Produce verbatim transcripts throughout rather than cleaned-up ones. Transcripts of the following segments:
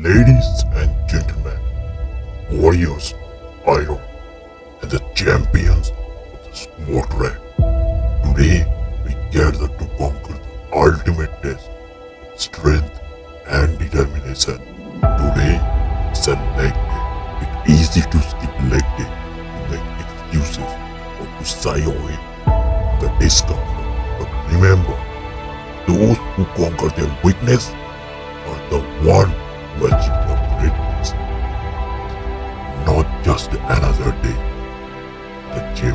Ladies and gentlemen, warriors, iron, and the champions of the sport red, today we gather to conquer the ultimate test of strength and determination. Today is a leg day. It's easy to skip leg day, to make excuses, or to sigh away from the discomfort. But remember, those who conquer their weakness are the one who achieve their greatness. Not just another day. The gym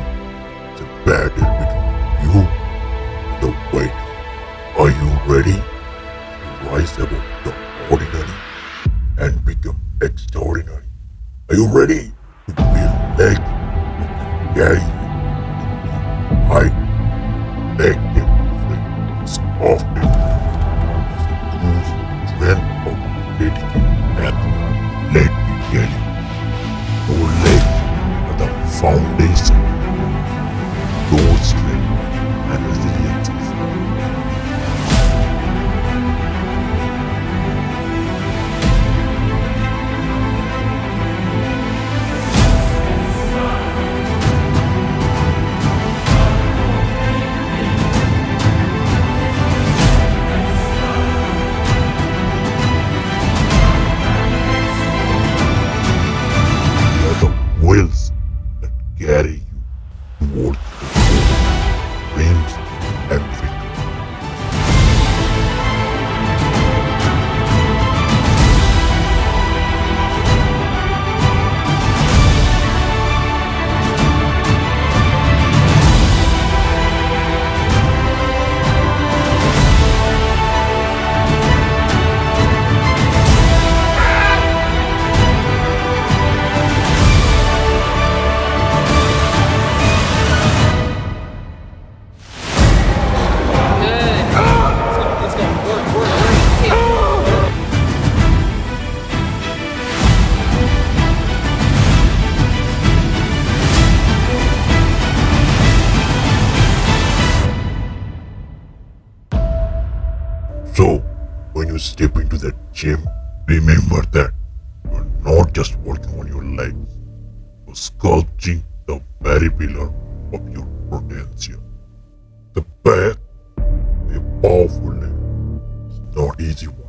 is a battle between you and the weight. Are you ready to rise above the ordinary and become extraordinary? Are you ready to build legs that can carry you to high leg difference often? Let me tell you, your legs are the foundation of your strength and resilience. Wills that carry you towards the goal, dreams and victory. So, when you step into that gym, remember that you are not just working on your legs, you are sculpting the very pillar of your potential. The path to a powerful leg is not an easy one.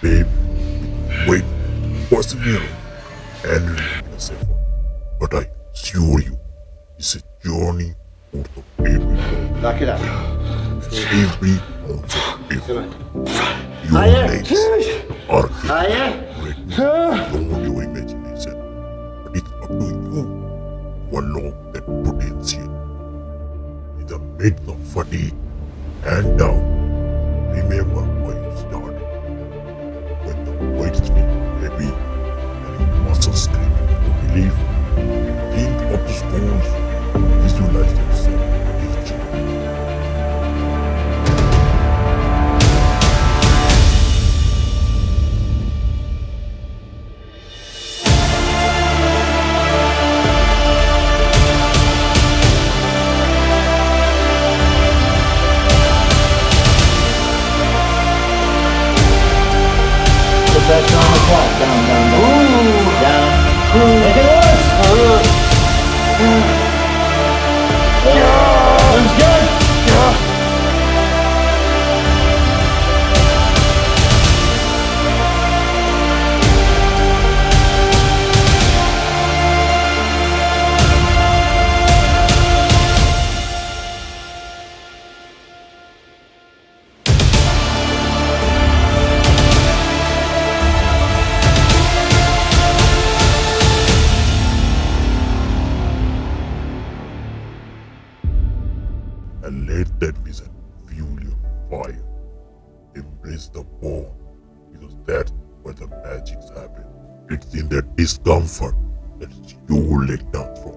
Paved with weight, perseverance, and relentless effort. But I assure you, it's a journey worth of every moment. Knock it out. Every ounce of effort, your legs are great beyond your imagination, but it's up to you to unlock that potential. In the midst of fatigue and doubt, remember why you started. When the weights feel heavy and your muscles screaming for relief, think of the schools, visualize yourself. That's on the clock. Down, down, down. Ooh, down. Ooh. Make it work. Ooh. Ooh. Yeah. Looks good. And let that vision fuel your fire. Embrace the bond, because that's where the magics happen. It's in that discomfort that your leg comes from,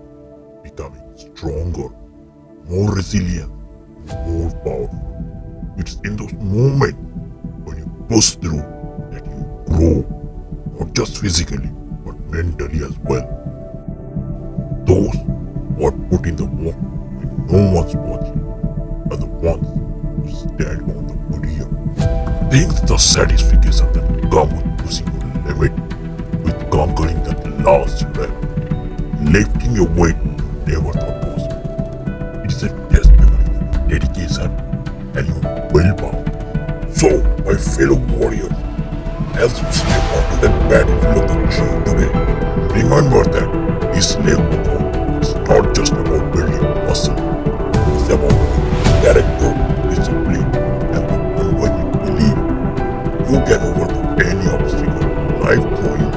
becoming stronger, more resilient, more powerful. It's in those moments when you push through that you grow, not just physically, but mentally as well. Those who are put in the work when no one's watching are the ones who stand on the podium. Think the satisfaction that comes with pushing your so I'm going that last rep, lifting a weight never thought possible. It's a testimony of your dedication and your willpower. So, my fellow warriors, as you step onto that battlefield of the dream today, remember that this level form is not just about building muscle, it's about character, discipline, and the unwavering belief. You can overcome any obstacle life throws you.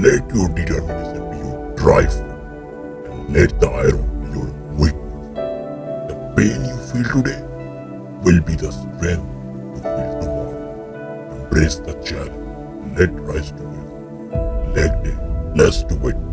Let your determination be your drive, and let the iron be your weakness. The pain you feel today will be the strength to feel tomorrow. Embrace the challenge, let rise to it, let it, less to it.